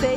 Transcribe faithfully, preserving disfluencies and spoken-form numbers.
say,